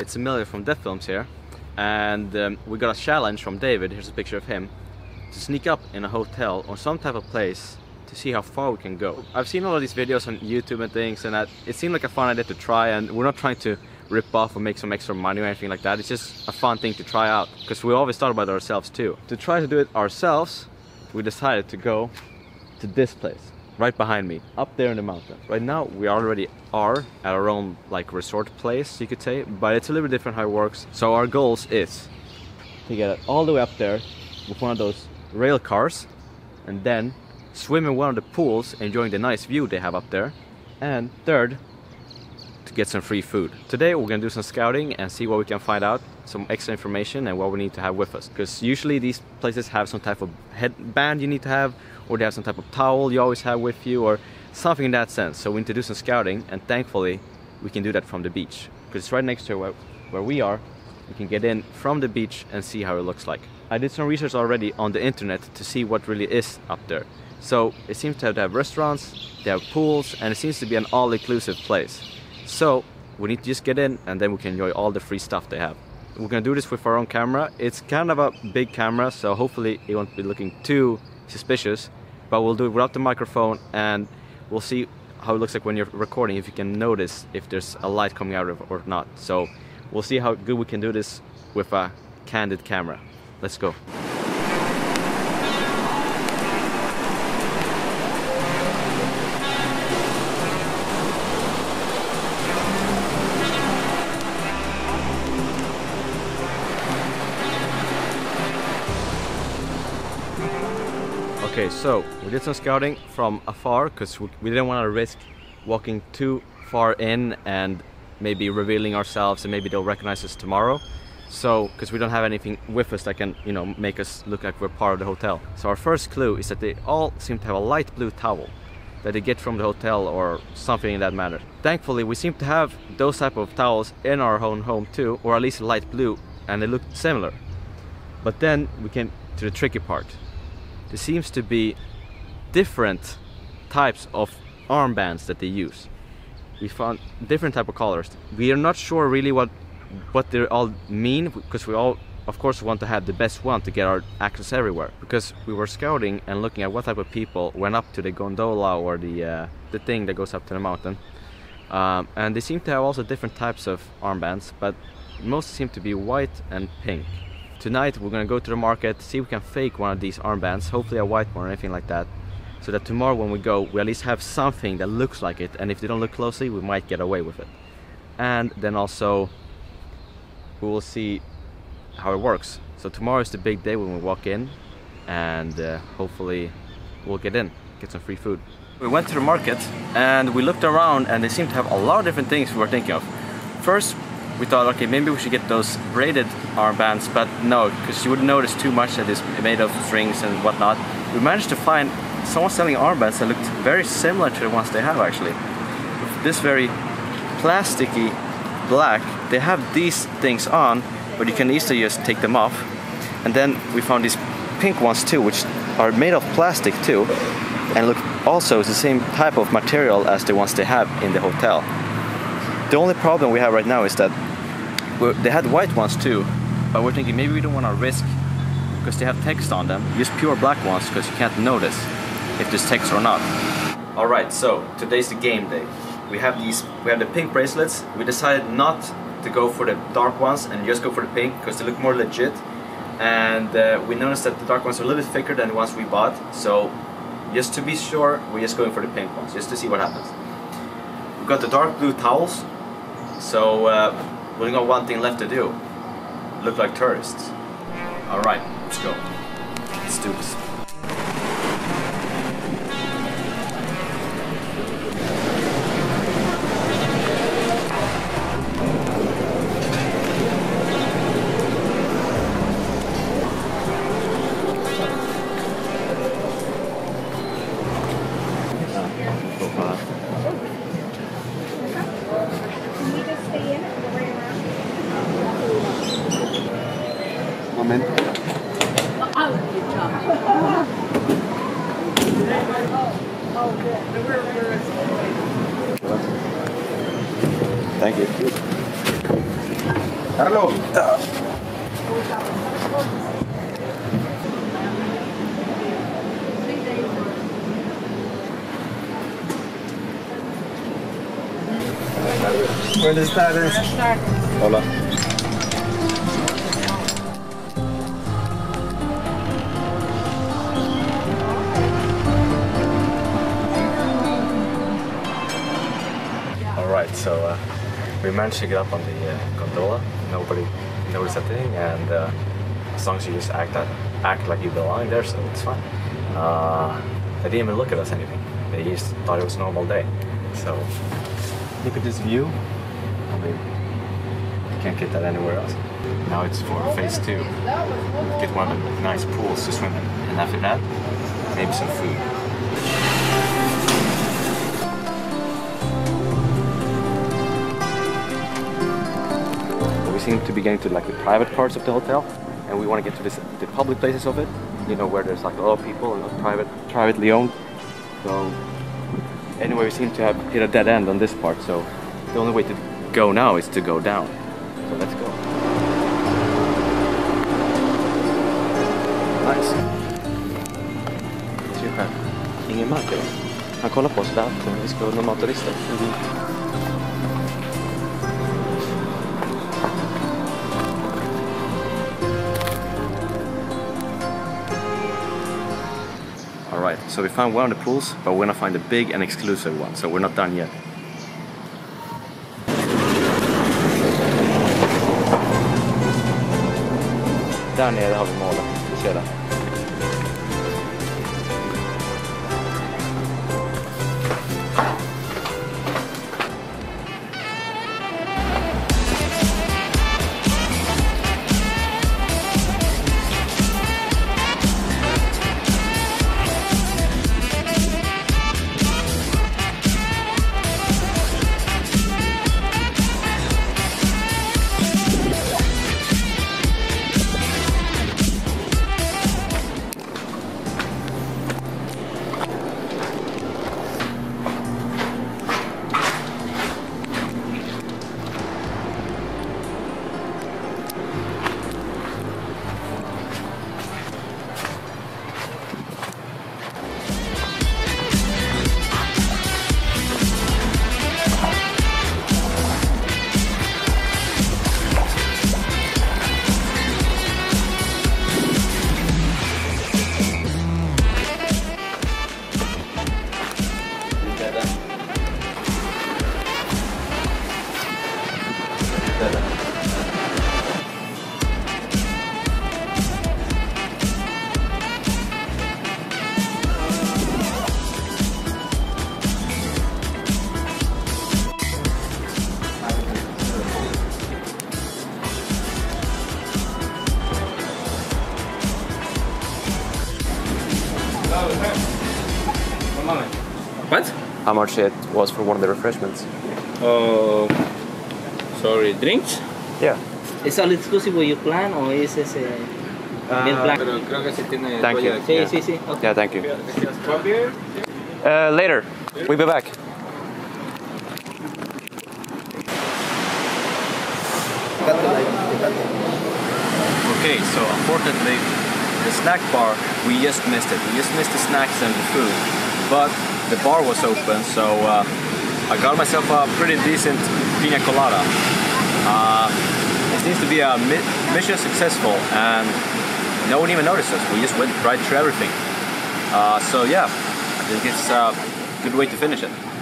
It's Emilio from Death Films here, and we got a challenge from David. Here's a picture of him, to sneak up in a hotel or some type of place to see how far we can go. I've seen all of these videos on YouTube and things, and it seemed like a fun idea to try, and we're not trying to rip off or make some extra money or anything like that. It's just a fun thing to try out because we always thought about it ourselves too. To try to do it ourselves, we decided to go to this place right behind me, up there in the mountain. Right now we already are at our own like resort place, you could say, but it's a little bit different how it works. So our goals is to get it all the way up there with one of those rail cars, and then swim in one of the pools, enjoying the nice view they have up there, and third, to get some free food. Today we're gonna do some scouting and see what we can find out, some extra information and what we need to have with us, because usually these places have some type of headband you need to have, or they have some type of towel you always have with you, or something in that sense. So we need to do some scouting, and thankfully we can do that from the beach, because it's right next to where we are. We can get in from the beach and see how it looks like. I did some research already on the internet to see what really is up there. So it seems to have restaurants, they have pools, and it seems to be an all-inclusive place. So we need to just get in, and then we can enjoy all the free stuff they have. We're gonna do this with our own camera. It's kind of a big camera, so hopefully it won't be looking too suspicious, but we'll do it without the microphone, and we'll see how it looks like when you're recording, if you can notice if there's a light coming out of it or not. So we'll see how good we can do this with a candid camera. Let's go. Okay, so we did some scouting from afar because we didn't want to risk walking too far in and maybe revealing ourselves, and maybe they'll recognize us tomorrow. So, because we don't have anything with us that can, you know, make us look like we're part of the hotel. So our first clue is that they all seem to have a light blue towel that they get from the hotel or something in that matter. Thankfully, we seem to have those type of towels in our own home too, or at least light blue, and they look similar. But then we came to the tricky part. There seems to be different types of armbands that they use. We found different type of colors. We are not sure really what they all mean, because we all, of course, want to have the best one to get our access everywhere. Because we were scouting and looking at what type of people went up to the gondola or the thing that goes up to the mountain. And they seem to have also different types of armbands, but most seem to be white and pink. Tonight we're gonna go to the market, see if we can fake one of these armbands, hopefully a white one or anything like that, so that tomorrow when we go, we at least have something that looks like it, and if they don't look closely, we might get away with it. And then also, we will see how it works. So tomorrow is the big day when we walk in, and hopefully we'll get in, get some free food. We went to the market, and we looked around, and they seemed to have a lot of different things we were thinking of. First, we thought, okay, maybe we should get those braided armbands, but no, because you wouldn't notice too much that it's made of strings and whatnot. We managed to find someone selling armbands that looked very similar to the ones they have actually. With this very plasticky black, they have these things on, but you can easily just take them off. And then we found these pink ones too, which are made of plastic too, and look, also it's the same type of material as the ones they have in the hotel. The only problem we have right now is that they had white ones too, but we're thinking maybe we don't want to risk, because they have text on them, use pure black ones, because you can't notice if there's text or not. Alright, so today's the game day. We have the pink bracelets. We decided not to go for the dark ones and just go for the pink, because they look more legit, and we noticed that the dark ones are a little bit thicker than the ones we bought, so just to be sure, we're just going for the pink ones, just to see what happens. We've got the dark blue towels, so we only got one thing left to do. Look like tourists. Alright, let's go. Let's do this. Thank you. Carlos. Buenas tardes. Hola. All right, so we managed to get up on the gondola. Nobody noticed a thing, and as long as you just act like you belong there, so it's fine. They didn't even look at us anything. They just thought it was a normal day. So look at this view. I mean, you can't get that anywhere else. Now it's for phase two. Get one of the nice pools to swim in, and after that, maybe some food. Seem to be getting to like the private parts of the hotel, and we want to get to this, the public places of it, you know, where there's like a lot of people and not privately owned. So anyway, we seem to have hit a dead end on this part, so the only way to go now is to go down. So let's go. Nice. Ser själv. Ingen märker det. Han kollar på oss där, vi ska vara motorister. Alright, so we found one of the pools, but we're gonna find a big and exclusive one, so we're not done yet. Där nere har vi målet, du ser det. What? How much it was for one of the refreshments? Oh, sorry, drinks? Yeah. ¿Es al exclusivo your plan o es ese el plan? Pero creo que se tiene. Thank you. Sí, sí, sí. Yeah, thank you. Later. We'll be back. Okay, so unfortunately, the snack bar, we just missed it. We just missed the snacks and the food, but the bar was open, so I got myself a pretty decent piña colada. It seems to be a mission successful, and no one even noticed us. We just went right through everything. So yeah, I think it's a good way to finish it.